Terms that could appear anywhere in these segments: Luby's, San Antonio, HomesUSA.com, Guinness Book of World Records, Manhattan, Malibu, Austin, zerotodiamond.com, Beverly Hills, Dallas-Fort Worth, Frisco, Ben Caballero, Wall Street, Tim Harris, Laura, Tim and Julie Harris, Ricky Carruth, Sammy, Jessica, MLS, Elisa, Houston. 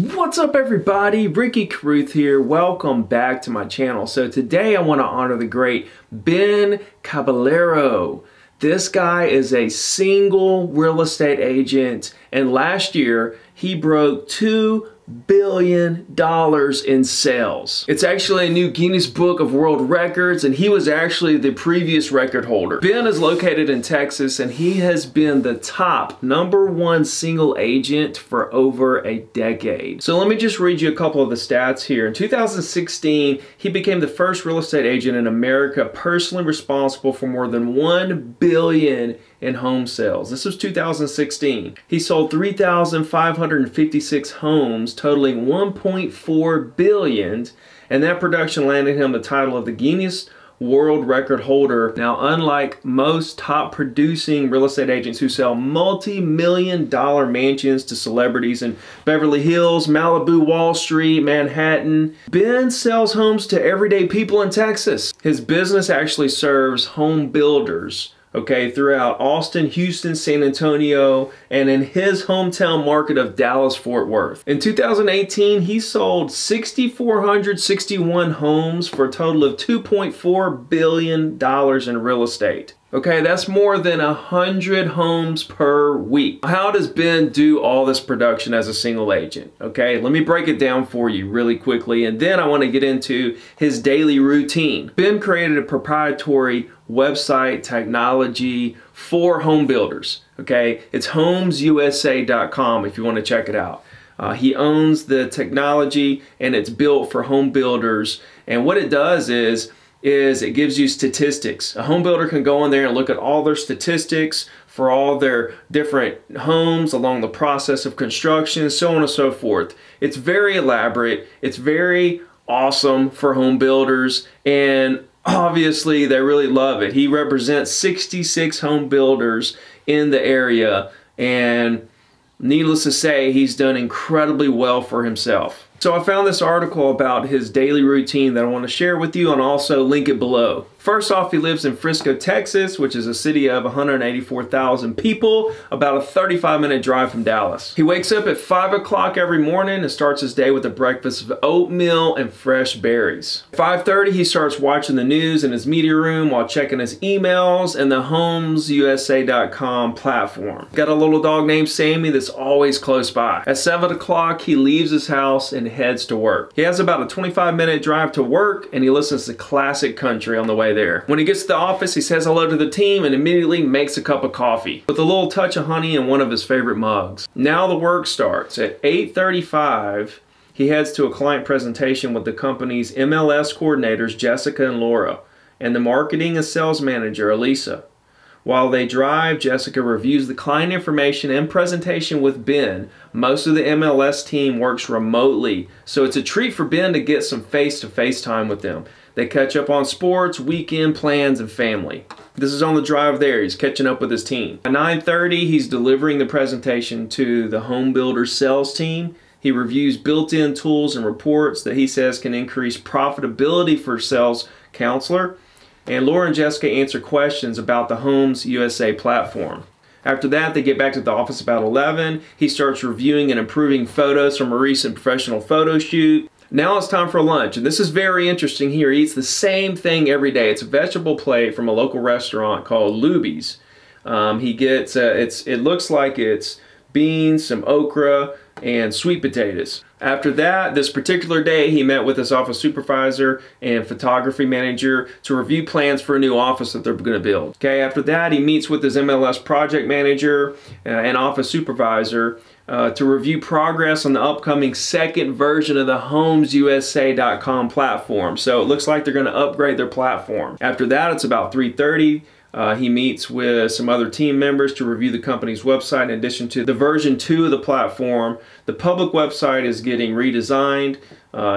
What's up everybody, Ricky Carruth here. Welcome back to my channel. So today I want to honor the great Ben Caballero. This guy is a single real estate agent, and last year he broke $2 billion in sales. It's actually a new Guinness Book of World Records, and he was actually the previous record holder. Ben is located in Texas, and he has been the top #1 single agent for over a decade. So let me just read you a couple of the stats here. In 2016, he became the first real estate agent in America personally responsible for more than $1 billion in home sales. This was 2016. He sold 3,556 homes, totaling $1.4 billion, and that production landed him the title of the Guinness World Record holder. Now, unlike most top producing real estate agents who sell multi-million dollar mansions to celebrities in Beverly Hills, Malibu, Wall Street, Manhattan, Ben sells homes to everyday people in Texas. His business actually serves home builders, okay, throughout Austin, Houston, San Antonio, and in his hometown market of Dallas-Fort Worth. In 2018, he sold 6,461 homes for a total of $2.4 billion in real estate. Okay, that's more than 100 homes per week. How does Ben do all this production as a single agent? Okay, let me break it down for you really quickly, and then I want to get into his daily routine. Ben created a proprietary website technology for home builders. Okay, it's HomesUSA.com if you want to check it out. He owns the technology, and it's built for home builders. And what it does is it gives you statistics. A home builder can go in there and look at all their statistics for all their different homes along the process of construction, so on and so forth. It's very elaborate. It's very awesome for home builders, and obviously they really love it. He represents 66 home builders in the area, and needless to say, he's done incredibly well for himself. So I found this article about his daily routine that I want to share with you and also link it below. First off, he lives in Frisco, Texas, which is a city of 184,000 people, about a 35-minute drive from Dallas. He wakes up at 5 o'clock every morning and starts his day with a breakfast of oatmeal and fresh berries. At 5:30, he starts watching the news in his media room while checking his emails and the HomesUSA.com platform. Got a little dog named Sammy that's always close by. At 7 o'clock, he leaves his house and heads to work. He has about a 25-minute drive to work, and he listens to classic country on the way there. When he gets to the office, he says hello to the team and immediately makes a cup of coffee with a little touch of honey in one of his favorite mugs. Now the work starts. At 8:35, he heads to a client presentation with the company's MLS coordinators, Jessica and Laura, and the marketing and sales manager, Elisa. While they drive, Jessica reviews the client information and presentation with Ben. Most of the MLS team works remotely, so it's a treat for Ben to get some face-to-face time with them. They catch up on sports, weekend plans, and family. This is on the drive there. He's catching up with his team. At 9:30, he's delivering the presentation to the home builder sales team. He reviews built-in tools and reports that he says can increase profitability for sales counselor. And Laura and Jessica answer questions about the Homes USA platform. After that, they get back to the office about 11. He starts reviewing and improving photos from a recent professional photo shoot. Now it's time for lunch, and this is very interesting here. He eats the same thing every day. It's a vegetable plate from a local restaurant called Luby's. He gets, it looks like it's beans, some okra, and sweet potatoes. After that, this particular day, he met with his office supervisor and photography manager to review plans for a new office that they're going to build. Okay, after that, he meets with his MLS project manager and office supervisor to review progress on the upcoming second version of the HomesUSA.com platform. So it looks like they're going to upgrade their platform. After that, it's about 3:30. He meets with some other team members to review the company's website in addition to the version 2 of the platform. The public website is getting redesigned.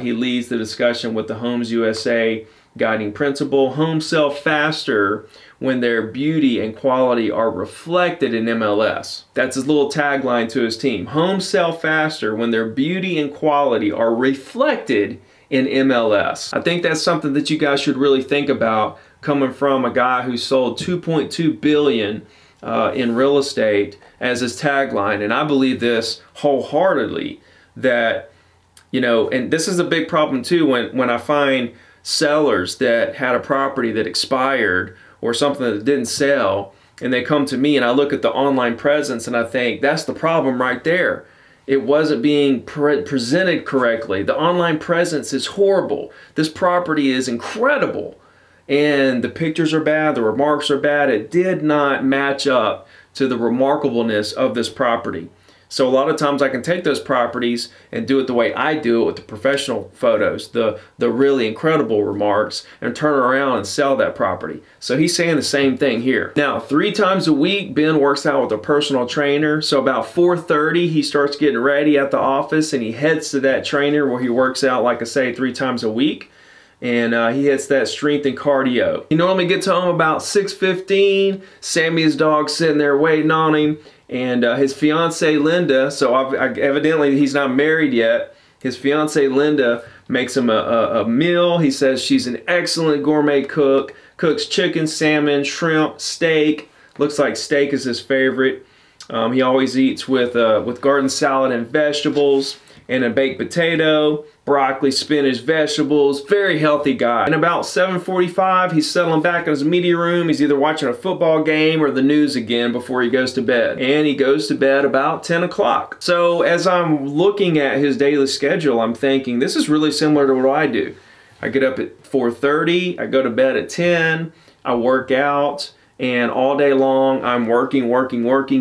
He leads the discussion with the Homes USA guiding principle, homes sell faster when their beauty and quality are reflected in MLS. That's his little tagline to his team. Homes sell faster when their beauty and quality are reflected in MLS. I think that's something that you guys should really think about, coming from a guy who sold $2.2 billion in real estate as his tagline. And I believe this wholeheartedly, that, you know, and this is a big problem too when I find sellers that had a property that expired or something that didn't sell, and they come to me and I look at the online presence and I think, that's the problem right there. It wasn't being presented correctly. The online presence is horrible. This property is incredible. And the pictures are bad, the remarks are bad. It did not match up to the remarkableness of this property. So a lot of times I can take those properties and do it the way I do it, with the professional photos, the really incredible remarks, and turn around and sell that property. So he's saying the same thing here. Now, 3 times a week, Ben works out with a personal trainer. So about 4:30, he starts getting ready at the office and he heads to that trainer where he works out, like I say, 3 times a week. And he hits that strength and cardio. He normally gets home about 6:15. Sammy's dog's sitting there waiting on him, and his fiance Linda. So evidently he's not married yet. His fiance Linda makes him a meal. He says she's an excellent gourmet cook. Cooks chicken, salmon, shrimp, steak. Looks like steak is his favorite. He always eats with garden salad and vegetables, and a baked potato, broccoli, spinach, vegetables. Very healthy guy. And about 7:45, he's settling back in his media room. He's either watching a football game or the news again before he goes to bed. And he goes to bed about 10 o'clock. So as I'm looking at his daily schedule, I'm thinking, this is really similar to what I do. I get up at 4:30, I go to bed at 10, I work out, and all day long I'm working,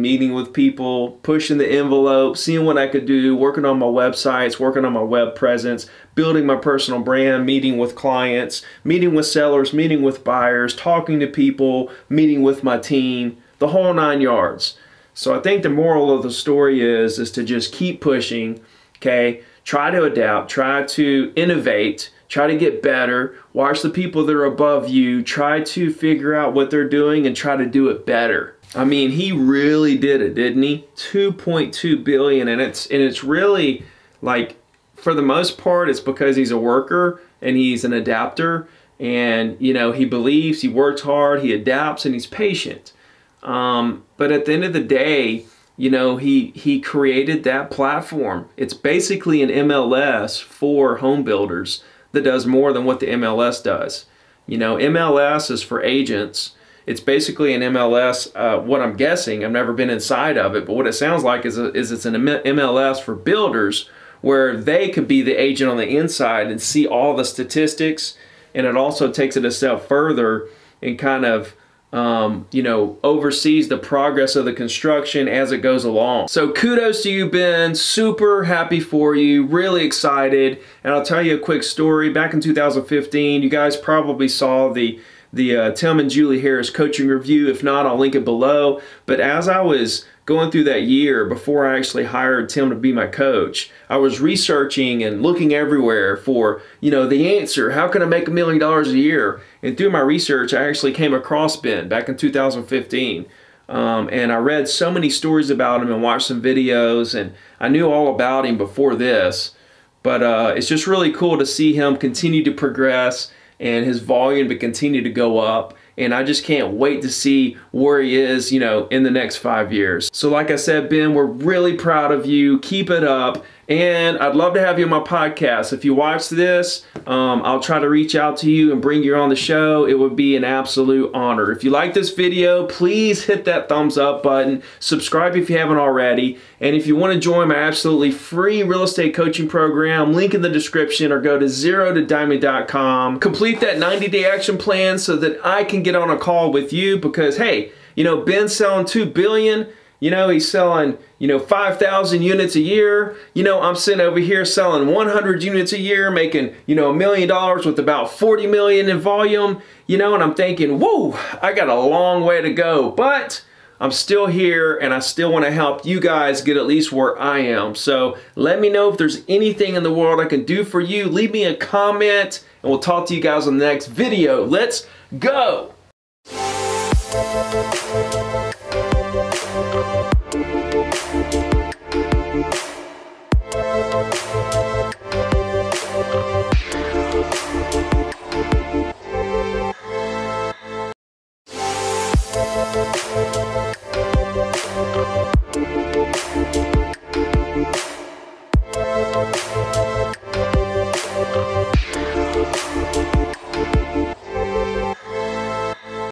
meeting with people, pushing the envelope, seeing what I could do, working on my websites, working on my web presence, building my personal brand, meeting with clients, meeting with sellers, meeting with buyers, talking to people, meeting with my team, the whole 9 yards. So I think the moral of the story is to just keep pushing, okay? Try to adapt, try to innovate, try to get better, watch the people that are above you, try to figure out what they're doing and try to do it better. I mean, he really did it, didn't he? 2.2 billion, and it's really, like, for the most part, it's because he's a worker and he's an adapter, and, you know, he believes, he works hard, he adapts, and he's patient. But at the end of the day, you know, he created that platform. It's basically an MLS for home builders that does more than what the MLS does. You know, MLS is for agents. It's basically an MLS, what I'm guessing, I've never been inside of it, but what it sounds like is it's an MLS for builders, where they could be the agent on the inside and see all the statistics, and it also takes it a step further and kind of, you know, oversees the progress of the construction as it goes along. So kudos to you, Ben. Super happy for you, really excited. And I'll tell you a quick story. Back in 2015, you guys probably saw the Tim and Julie Harris coaching review. If not, I'll link it below. But as I was going through that year before I actually hired Tim to be my coach, I was researching and looking everywhere for, you know, the answer. How can I make $1 million a year? And through my research, I actually came across Ben back in 2015. And I read so many stories about him and watched some videos, and I knew all about him before this. But it's just really cool to see him continue to progress and his volume to continue to go up. And I just can't wait to see where he is, you know, in the next 5 years. So like I said, Ben, we're really proud of you. Keep it up. And I'd love to have you on my podcast. If you watch this, I'll try to reach out to you and bring you on the show. It would be an absolute honor. If you like this video, please hit that thumbs up button. Subscribe if you haven't already. And if you want to join my absolutely free real estate coaching program, link in the description, or go to zerotodiamond.com. Complete that 90-day action plan so that I can get on a call with you, because, hey, you know, Ben's selling $2 billion. You know, he's selling, you know, 5,000 units a year. You know, I'm sitting over here selling 100 units a year, making, you know, $1 million with about 40 million in volume. You know, and I'm thinking, whoa, I got a long way to go. But I'm still here, and I still want to help you guys get at least where I am. So let me know if there's anything in the world I can do for you. Leave me a comment, and we'll talk to you guys on the next video. Let's go.